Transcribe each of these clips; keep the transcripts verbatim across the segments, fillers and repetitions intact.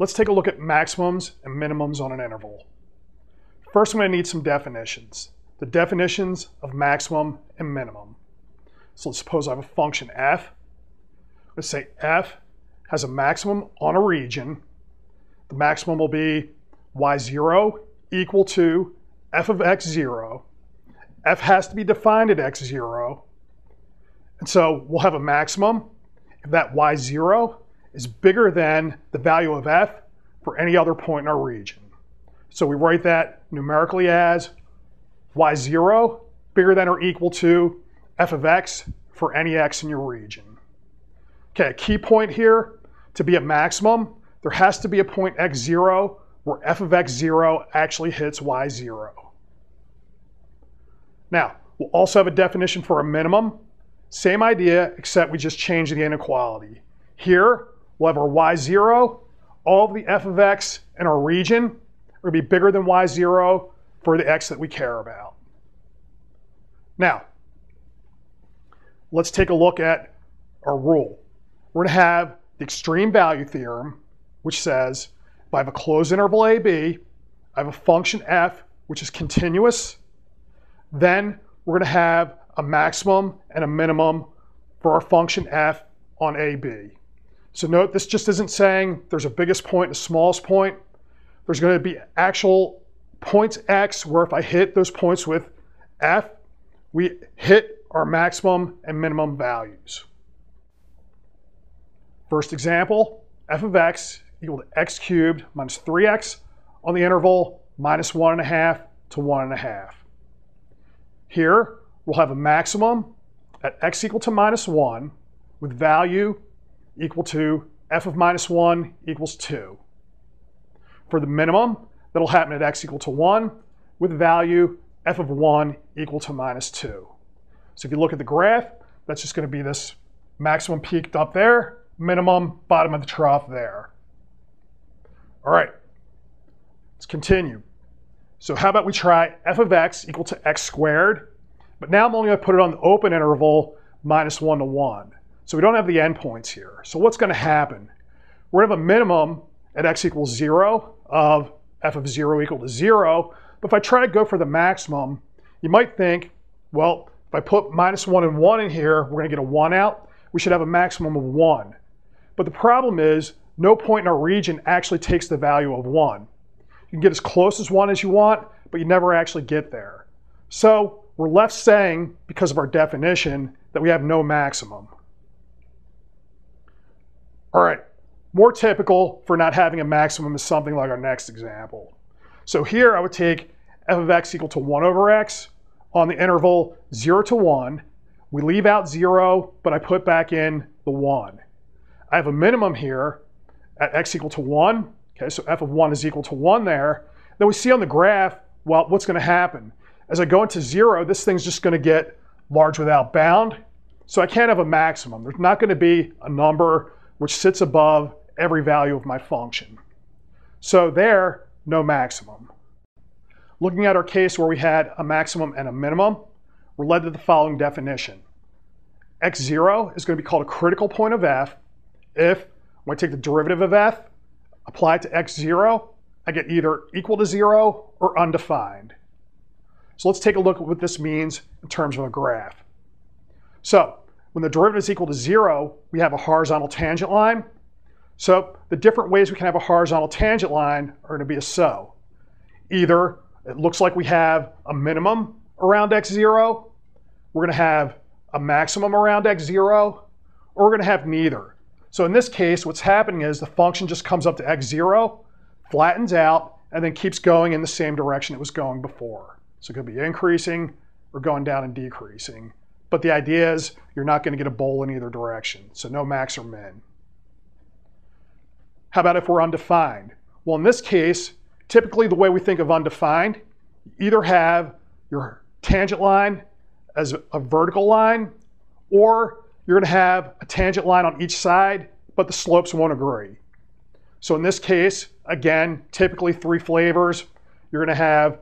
Let's take a look at maximums and minimums on an interval. First, I'm going to need some definitions. The definitions of maximum and minimum. So let's suppose I have a function f. Let's say f has a maximum on a region. The maximum will be y zero equal to f of x zero. F has to be defined at x zero. And so we'll have a maximum if that y zero is bigger than the value of f for any other point in our region. So we write that numerically as y zero bigger than or equal to f of x for any x in your region. Okay, a key point here, to be a maximum, there has to be a point x zero where f of x zero actually hits y zero. Now, we'll also have a definition for a minimum. Same idea, except we just change the inequality. Here, we'll have our y zero, all of the f of x in our region will be bigger than y zero for the x that we care about. Now, let's take a look at our rule. We're going to have the extreme value theorem, which says if I have a closed interval A B, I have a function f, which is continuous, then we're going to have a maximum and a minimum for our function f on A B. So note, this just isn't saying there's a biggest point and a smallest point. There's going to be actual points x where if I hit those points with f, we hit our maximum and minimum values. First example, f of x equal to x cubed minus three x on the interval minus one and a half to one and a half. Here, we'll have a maximum at x equal to minus one with value equal to f of minus one equals two. For the minimum, that'll happen at x equal to one with value f of one equal to minus two. So if you look at the graph, that's just going to be this maximum peaked up there, minimum bottom of the trough there. All right, let's continue. So how about we try f of x equal to x squared, but now I'm only going to put it on the open interval minus one to one. So we don't have the endpoints here. So what's going to happen? We're going to have a minimum at x equals zero of f of zero equal to zero. But if I try to go for the maximum, you might think, well, if I put minus one and one in here, we're going to get a one out. We should have a maximum of one. But the problem is, no point in our region actually takes the value of one. You can get as close as one as you want, but you never actually get there. So we're left saying, because of our definition, that we have no maximum. All right. More typical for not having a maximum is something like our next example. So here I would take f of x equal to one over x on the interval zero to one. We leave out zero, but I put back in the one. I have a minimum here at x equal to one. Okay, so f of one is equal to one there. Then we see on the graph, well, what's going to happen? As I go into zero, this thing's just going to get large without bound. So I can't have a maximum. There's not going to be a number which sits above every value of my function. So there, no maximum. Looking at our case where we had a maximum and a minimum, we're led to the following definition. x zero is going to be called a critical point of f if, when I take the derivative of f, apply it to x zero, I get either equal to zero or undefined. So let's take a look at what this means in terms of a graph. So when the derivative is equal to zero, we have a horizontal tangent line. So the different ways we can have a horizontal tangent line are going to be as so. Either it looks like we have a minimum around x zero, we're going to have a maximum around x zero, or we're going to have neither. So in this case, what's happening is the function just comes up to x zero, flattens out, and then keeps going in the same direction it was going before. So it could be increasing or going down and decreasing. But the idea is you're not going to get a bowl in either direction. So no max or min. How about if we're undefined? Well, in this case, typically the way we think of undefined, you either have your tangent line as a vertical line, or you're going to have a tangent line on each side, but the slopes won't agree. So in this case, again, typically three flavors. You're going to have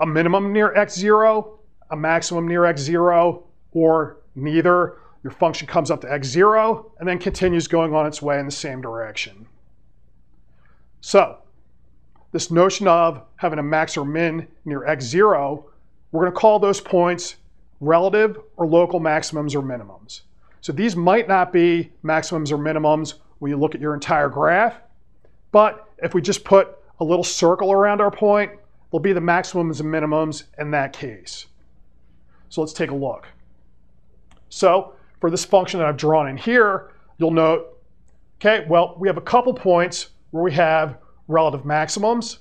a minimum near x zero, a maximum near x zero, or neither. Your function comes up to x zero and then continues going on its way in the same direction. So this notion of having a max or min near x zero, we're going to call those points relative or local maximums or minimums. So these might not be maximums or minimums when you look at your entire graph, but if we just put a little circle around our point, they'll be the maximums and minimums in that case. So let's take a look. So for this function that I've drawn in here, you'll note, okay, well, we have a couple points where we have relative maximums.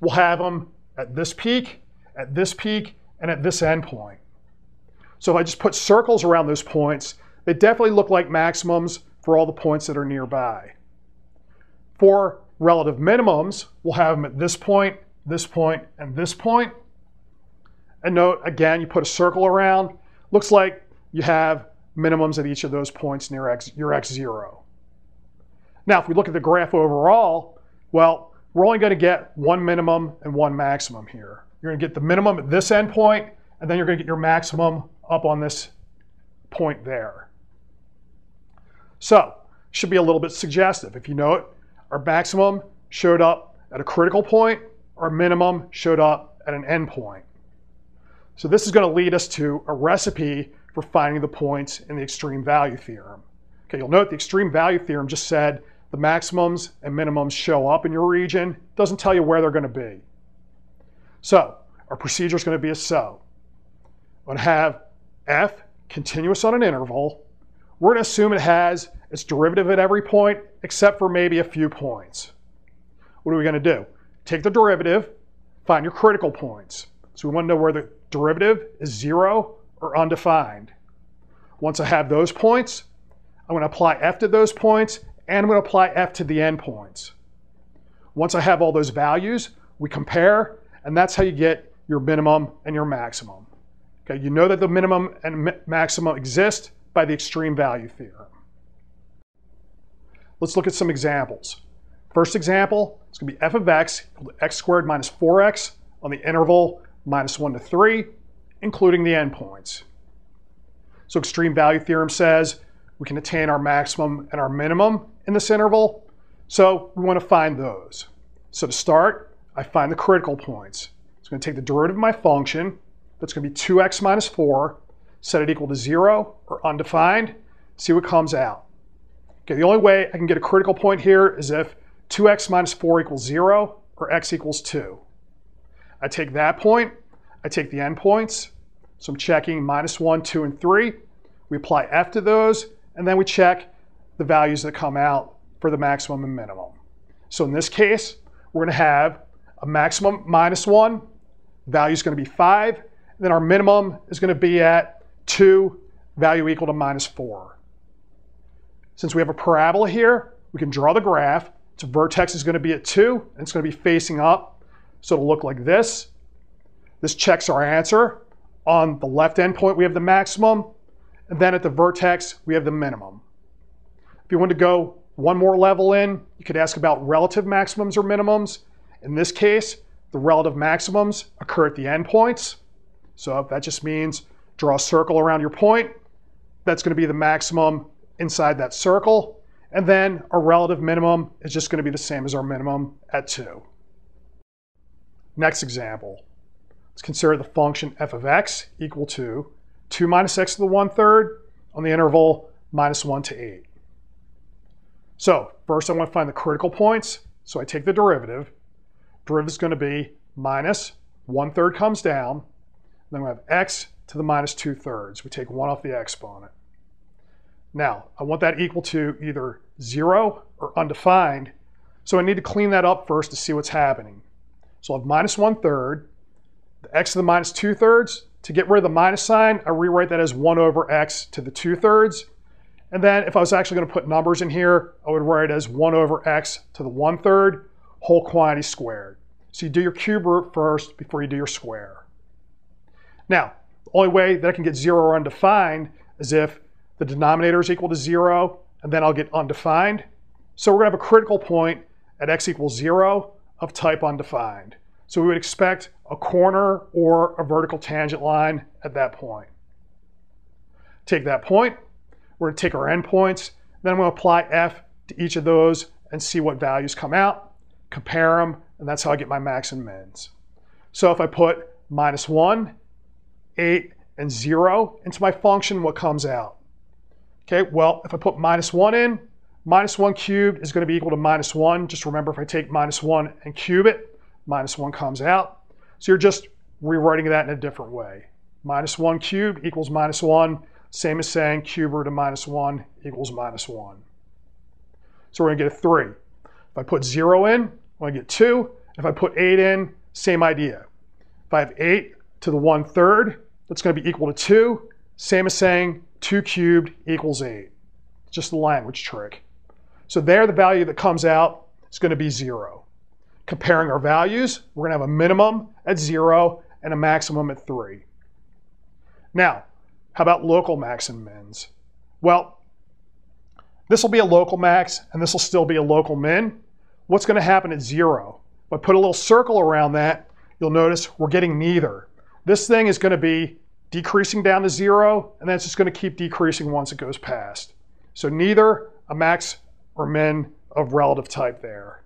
We'll have them at this peak, at this peak, and at this endpoint. So if I just put circles around those points, they definitely look like maximums for all the points that are nearby. For relative minimums, we'll have them at this point, this point, and this point. And note, again, you put a circle around. Looks like you have minimums at each of those points near x, your x zero. Now, if we look at the graph overall, well, we're only going to get one minimum and one maximum here. You're going to get the minimum at this endpoint, and then you're going to get your maximum up on this point there. So, should be a little bit suggestive. If you note, our maximum showed up at a critical point, our minimum showed up at an endpoint. So this is going to lead us to a recipe for finding the points in the extreme value theorem. Okay, you'll note the extreme value theorem just said the maximums and minimums show up in your region. It doesn't tell you where they're going to be. So our procedure is going to be as so. I'm going to have f continuous on an interval. We're going to assume it has its derivative at every point except for maybe a few points. What are we going to do? Take the derivative, find your critical points. So we want to know where the derivative is zero or undefined. Once I have those points, I'm going to apply f to those points, and I'm going to apply f to the endpoints. Once I have all those values, we compare, and that's how you get your minimum and your maximum. Okay, you know that the minimum and maximum exist by the extreme value theorem. Let's look at some examples. First example, it's going to be f of x equal to x squared minus four x on the interval minus one to three, including the endpoints. So extreme value theorem says we can attain our maximum and our minimum in this interval, so we want to find those. So to start, I find the critical points. It's going to take the derivative of my function, that's going to be two x minus four, set it equal to zero or undefined, see what comes out. Okay, the only way I can get a critical point here is if two x minus four equals zero or x equals two. I take that point, I take the endpoints, so I'm checking minus one, two, and three. We apply f to those, and then we check the values that come out for the maximum and minimum. So in this case, we're going to have a maximum minus one, value is going to be five, and then our minimum is going to be at two, value equal to minus four. Since we have a parabola here, we can draw the graph. Its vertex is going to be at two, and it's going to be facing up. So it'll look like this. This checks our answer. On the left endpoint, we have the maximum. And then at the vertex, we have the minimum. If you want to go one more level in, you could ask about relative maximums or minimums. In this case, the relative maximums occur at the endpoints. So that just means draw a circle around your point. That's going to be the maximum inside that circle. And then our relative minimum is just going to be the same as our minimum at two. Next example, let's consider the function f of x equal to two minus x to the one third on the interval minus one to eight. So first I want to find the critical points, so I take the derivative. Derivative is going to be minus one third comes down, then we have x to the minus two thirds. We take one off the exponent. Now, I want that equal to either zero or undefined, so I need to clean that up first to see what's happening. So I have minus one third, the x to the minus two thirds. To get rid of the minus sign, I rewrite that as one over x to the two thirds. And then if I was actually going to put numbers in here, I would write it as one over x to the one third, whole quantity squared. So you do your cube root first before you do your square. Now, the only way that I can get zero or undefined is if the denominator is equal to zero, and then I'll get undefined. So we're going to have a critical point at x equals zero, of type undefined. So we would expect a corner or a vertical tangent line at that point. Take that point, we're going to take our endpoints, then I'm going to apply f to each of those and see what values come out. compare them, and that's how I get my max and mins. So if I put minus one, eight, and zero into my function, what comes out? Okay, well, if I put minus one in, minus one cubed is going to be equal to minus one. Just remember, if I take minus one and cube it, minus one comes out. So you're just rewriting that in a different way. Minus one cubed equals minus one. Same as saying cube root of minus one equals minus one. So we're going to get a three. If I put zero in, I'm going to get two. If I put eight in, same idea. If I have eight to the one third, that's going to be equal to two. Same as saying two cubed equals eight. It's just a language trick. So there, the value that comes out is going to be zero. Comparing our values, we're going to have a minimum at zero and a maximum at three. Now, how about local max and mins? Well, this will be a local max, and this will still be a local min. What's going to happen at zero? If I put a little circle around that, you'll notice we're getting neither. This thing is going to be decreasing down to zero, and that's just going to keep decreasing once it goes past. So neither a max or min of relative type there.